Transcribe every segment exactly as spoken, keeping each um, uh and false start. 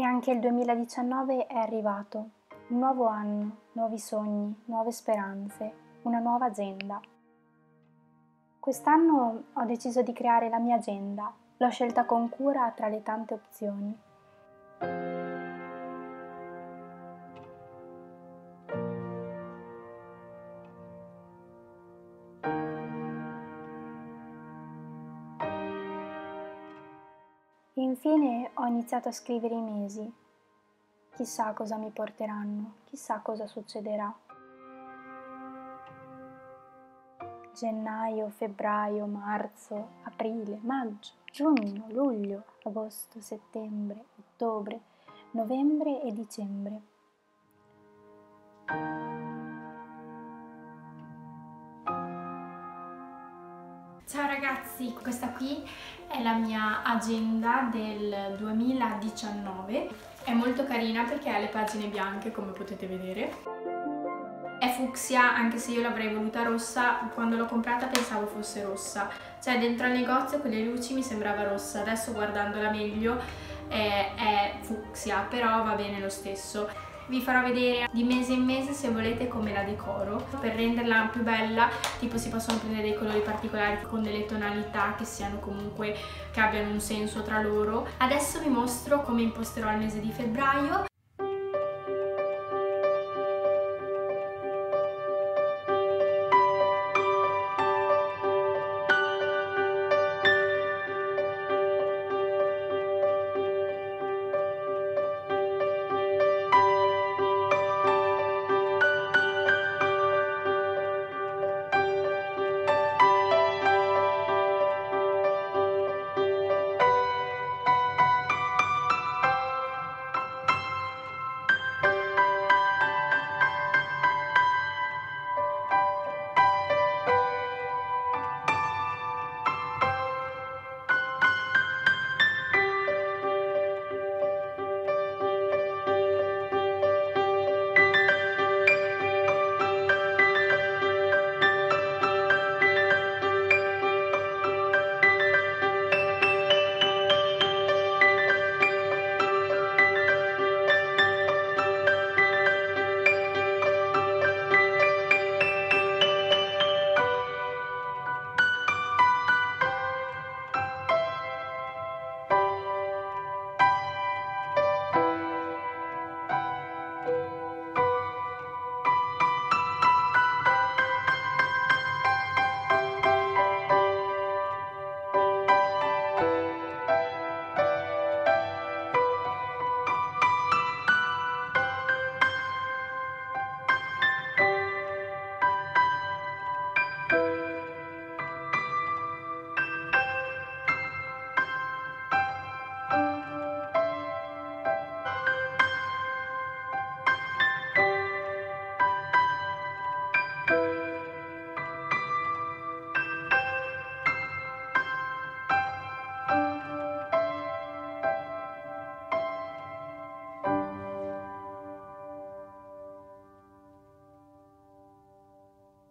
E anche il duemiladiciannove è arrivato, un nuovo anno, nuovi sogni, nuove speranze, una nuova agenda. Quest'anno ho deciso di creare la mia agenda, l'ho scelta con cura tra le tante opzioni. Infine ho iniziato a scrivere i mesi. Chissà cosa mi porteranno, chissà cosa succederà. Gennaio, febbraio, marzo, aprile, maggio, giugno, luglio, agosto, settembre, ottobre, novembre e dicembre. Ciao ragazzi, questa qui è la mia agenda del duemiladiciannove. È molto carina perché ha le pagine bianche, come potete vedere. È fucsia, anche se io l'avrei voluta rossa. Quando l'ho comprata pensavo fosse rossa. Cioè dentro al negozio con le luci mi sembrava rossa. Adesso guardandola meglio è, è fucsia, però va bene lo stesso. Vi farò vedere di mese in mese, se volete, come la decoro. Per renderla più bella, tipo, si possono prendere dei colori particolari con delle tonalità che siano comunque, che abbiano un senso tra loro. Adesso vi mostro come imposterò il mese di febbraio.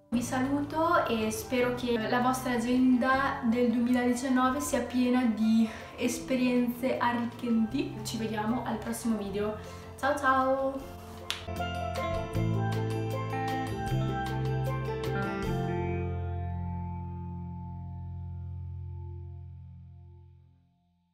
Vi saluto e spero che la vostra agenda del duemiladiciannove sia piena di esperienze arricchenti. Ci vediamo al prossimo video. Ciao ciao!